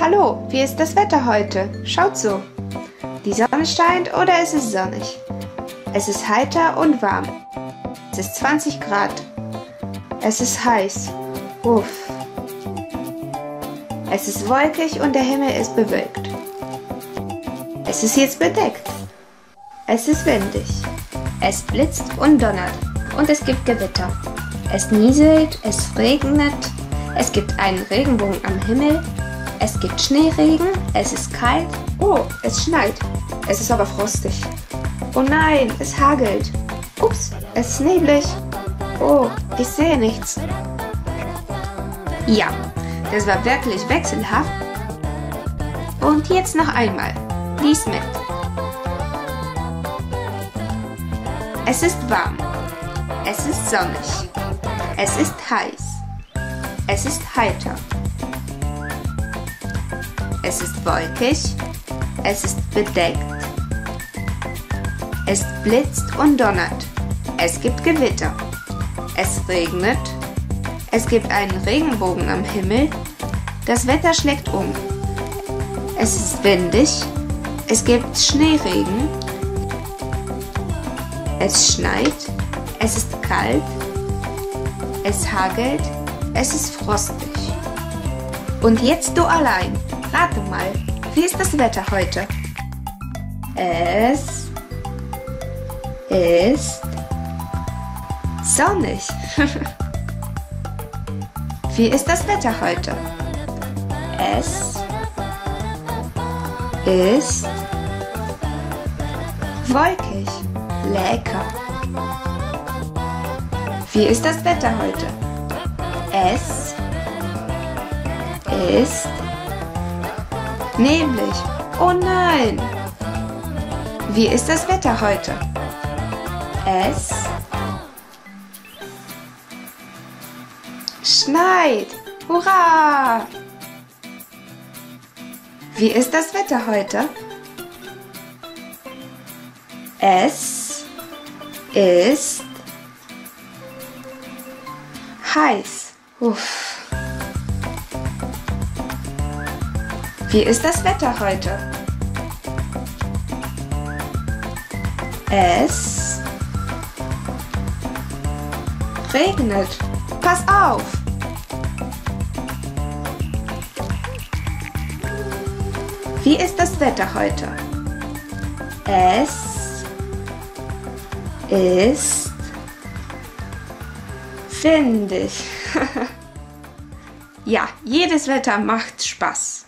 Hallo, wie ist das Wetter heute? Schaut so. Die Sonne scheint oder es ist sonnig. Es ist heiter und warm. Es ist 20 Grad. Es ist heiß. Uff. Es ist wolkig und der Himmel ist bewölkt. Es ist jetzt bedeckt. Es ist windig. Es blitzt und donnert. Und es gibt Gewitter. Es nieselt, es regnet. Es gibt einen Regenbogen am Himmel. Es gibt Schneeregen, es ist kalt. Oh, es schneit. Es ist aber frostig. Oh nein, es hagelt. Ups, es ist neblig. Oh, ich sehe nichts. Ja, das war wirklich wechselhaft. Und jetzt noch einmal. Lies mit. Es ist warm. Es ist sonnig. Es ist heiß. Es ist heiter. Es ist wolkig, es ist bedeckt, es blitzt und donnert, es gibt Gewitter, es regnet, es gibt einen Regenbogen am Himmel, das Wetter schlägt um, es ist windig, es gibt Schneeregen, es schneit, es ist kalt, es hagelt, es ist frostig. Und jetzt du allein. Rate mal, wie ist das Wetter heute? Es ist sonnig. Wie ist das Wetter heute? Es ist wolkig. Lecker. Wie ist das Wetter heute? Es ist neblig. Oh nein! Wie ist das Wetter heute? Es schneit. Hurra! Wie ist das Wetter heute? Es ist heiß. Uff. Wie ist das Wetter heute? Es regnet. Pass auf! Wie ist das Wetter heute? Es ist windig. Ja, jedes Wetter macht Spaß.